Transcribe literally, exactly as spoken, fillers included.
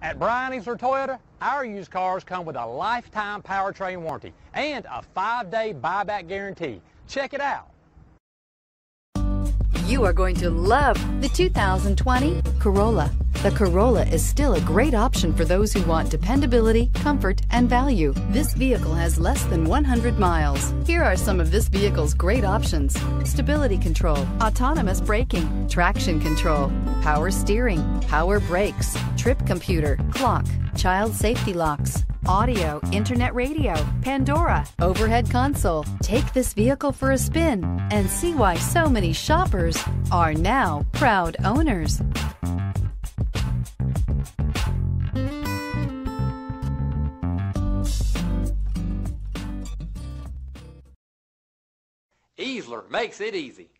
At Bryan Easler Toyota, our used cars come with a lifetime powertrain warranty and a five-day buyback guarantee. Check it out. You are going to love the two thousand twenty Corolla. The Corolla is still a great option for those who want dependability, comfort, and value. This vehicle has less than one hundred miles. Here are some of this vehicle's great options: stability control, autonomous braking, traction control, power steering, power brakes, trip computer, clock, child safety locks, audio, internet radio, Pandora, overhead console. Take this vehicle for a spin and see why so many shoppers are now proud owners. Easler makes it easy.